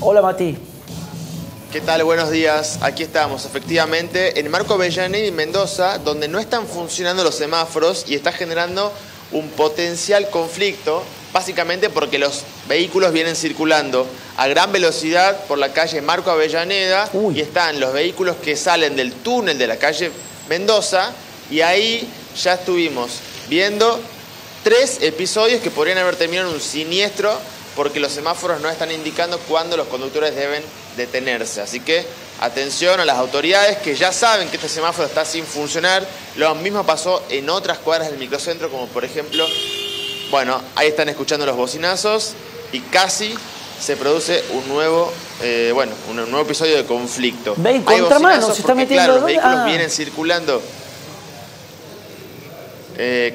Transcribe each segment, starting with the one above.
Hola, Mati. ¿Qué tal? Buenos días. Aquí estamos, efectivamente, en Marco Avellaneda y Mendoza, donde no están funcionando los semáforos y está generando un potencial conflicto, básicamente porque los vehículos vienen circulando a gran velocidad por la calle Marco Avellaneda. Uy. Y están los vehículos que salen del túnel de la calle Mendoza, y ahí ya estuvimos viendo 3 episodios que podrían haber terminado en un siniestro porque los semáforos no están indicando cuándo los conductores deben detenerse. Así que atención a las autoridades que ya saben que este semáforo está sin funcionar. Lo mismo pasó en otras cuadras del microcentro, como por ejemplo, bueno, ahí están escuchando los bocinazos y casi se produce un nuevo, un nuevo episodio de conflicto. Hay bocinazos porque, claro, los vehículos vienen circulando.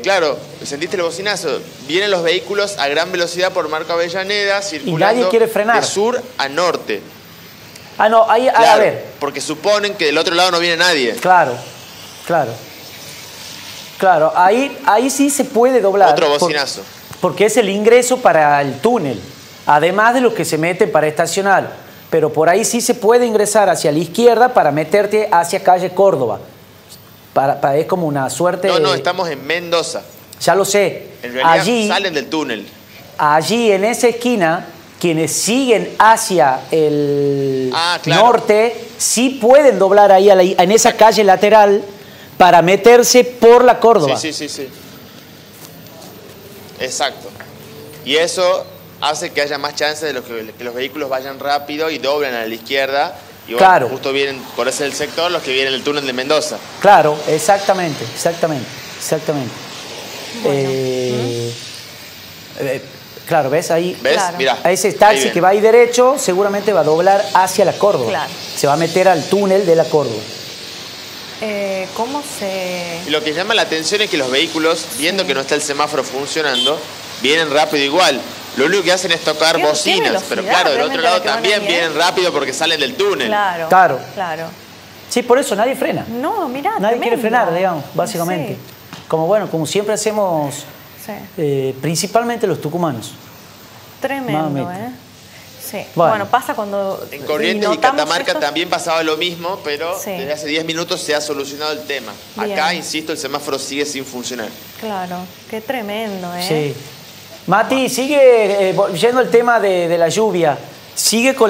Claro, sentiste el bocinazo. Vienen los vehículos a gran velocidad por Marco Avellaneda, circulando. Y nadie quiere frenar. De sur a norte. Ah, no, ahí, claro, a ver. Porque suponen que del otro lado no viene nadie. Claro, claro. Claro, ahí sí se puede doblar. Otro bocinazo. Porque es el ingreso para el túnel, además de los que se meten para estacionar. Pero por ahí sí se puede ingresar hacia la izquierda para meterte hacia calle Córdoba. Es como una suerte... No, estamos en Mendoza. Ya lo sé. En realidad allí, salen del túnel. Allí, en esa esquina, quienes siguen hacia el norte, sí pueden doblar ahí en esa calle lateral para meterse por la Córdoba. Sí. Exacto. Y eso hace que haya más chances de que los vehículos vayan rápido y doblen a la izquierda. Y bueno, claro, justo vienen por ese sector los que vienen el túnel de Mendoza. Claro, exactamente. Bueno. Claro, ¿ves ahí? ¿Ves? Claro. Mirá, ese taxi que va ahí derecho seguramente va a doblar hacia la Córdoba. Claro. Se va a meter al túnel de la Córdoba. Lo que llama la atención es que los vehículos, viendo que no está el semáforo funcionando, vienen rápido igual. Lo único que hacen es tocar bocinas, pero claro, del otro lado también vienen rápido porque salen del túnel. Claro. Sí, por eso nadie frena. No, mirá, nadie quiere frenar, digamos, básicamente. Sí. Como siempre hacemos, sí, principalmente los tucumanos. Tremendo, Sí. Bueno, pasa cuando... En Corrientes y Catamarca también pasaba lo mismo, pero sí, desde hace 10 minutos se ha solucionado el tema. Bien. Acá, insisto, el semáforo sigue sin funcionar. Claro, qué tremendo, Sí. Mati, sigue yendo el tema de la lluvia. Sigue con